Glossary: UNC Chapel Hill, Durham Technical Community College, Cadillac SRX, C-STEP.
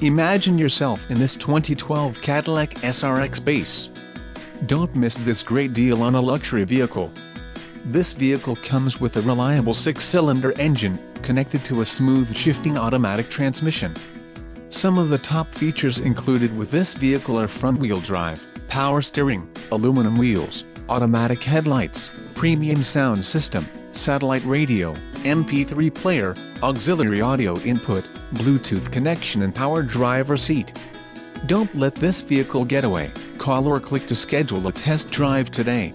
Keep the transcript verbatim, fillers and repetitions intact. Imagine yourself in this twenty twelve Cadillac S R X base. Don't miss this great deal on a luxury vehicle. This vehicle comes with a reliable six-cylinder engine, connected to a smooth shifting automatic transmission. Some of the top features included with this vehicle are front-wheel drive, power steering, aluminum wheels, automatic headlights, premium sound system, satellite radio, M P three player, auxiliary audio input, Bluetooth connection and power driver seat. Don't let this vehicle get away. Call or click to schedule a test drive today.